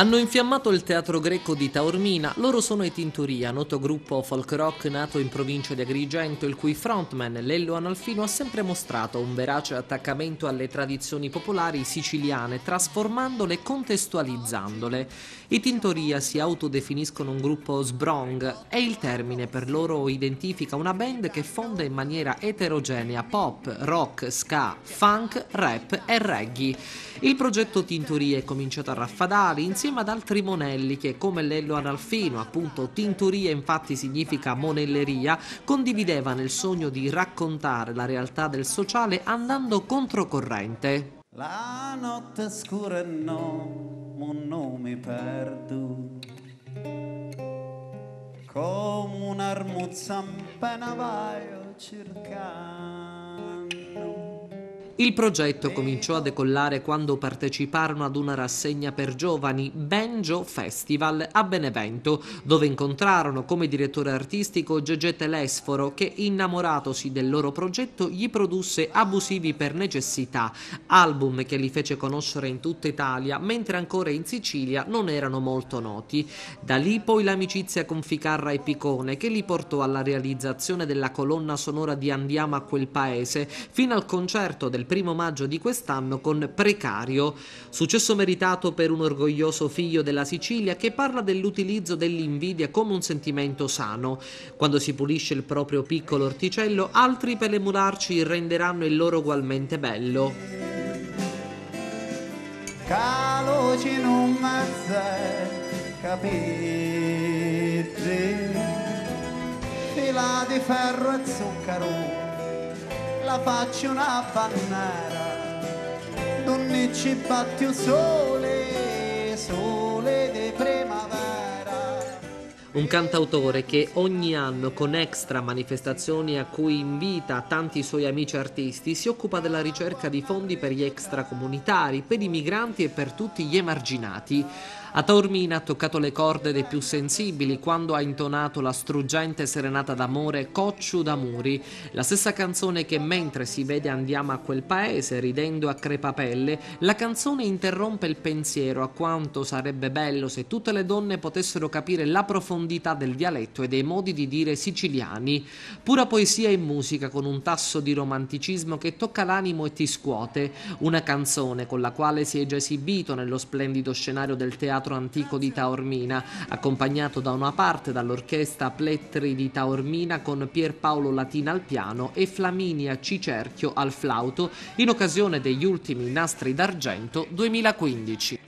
Hanno infiammato il teatro greco di Taormina, loro sono i Tinturia, noto gruppo folk rock nato in provincia di Agrigento, il cui frontman Lello Analfino ha sempre mostrato un verace attaccamento alle tradizioni popolari siciliane, trasformandole e contestualizzandole. I Tinturia si autodefiniscono un gruppo sbrong e il termine per loro identifica una band che fonda in maniera eterogenea pop, rock, ska, funk, rap e reggae. Il progetto Tinturia è cominciato a Raffadali, insieme ad altri monelli che, come Lello Analfino, appunto Tinturia infatti significa monelleria, condividevano il sogno di raccontare la realtà del sociale andando controcorrente. La notte scura e no, ma non mi perdo, come un'armuzza in pena vaio cercando. Il progetto cominciò a decollare quando parteciparono ad una rassegna per giovani, Banjo Festival, a Benevento, dove incontrarono come direttore artistico Gegé Telesforo, che, innamoratosi del loro progetto, gli produsse Abusivi per Necessità, album che li fece conoscere in tutta Italia, mentre ancora in Sicilia non erano molto noti. Da lì poi l'amicizia con Ficarra e Picone, che li portò alla realizzazione della colonna sonora di Andiamo a Quel Paese, fino al concerto del primo maggio di quest'anno con Precario, successo meritato per un orgoglioso figlio della Sicilia che parla dell'utilizzo dell'invidia come un sentimento sano. Quando si pulisce il proprio piccolo orticello, altri per emularci renderanno il loro ugualmente bello. Caloci non m'azzè capirti, fila di ferro e zucchero, la faccio una bannara, donne ci batti un sole, sole di primavera. Un cantautore che ogni anno, con extra manifestazioni a cui invita tanti suoi amici artisti, si occupa della ricerca di fondi per gli extracomunitari, per i migranti e per tutti gli emarginati. A Taormina ha toccato le corde dei più sensibili quando ha intonato la struggente serenata d'amore Cocciu d'Amori, la stessa canzone che, mentre si vede Andiamo a Quel Paese ridendo a crepapelle, la canzone interrompe il pensiero a quanto sarebbe bello se tutte le donne potessero capire la profondità del dialetto e dei modi di dire siciliani. Pura poesia e musica con un tasso di romanticismo che tocca l'animo e ti scuote, una canzone con la quale si è già esibito nello splendido scenario del Teatro Antico di Taormina, accompagnato da una parte dall'orchestra Plettri di Taormina con Pierpaolo Latina al piano e Flaminia Cicerchio al flauto, in occasione degli ultimi Nastri d'Argento 2015.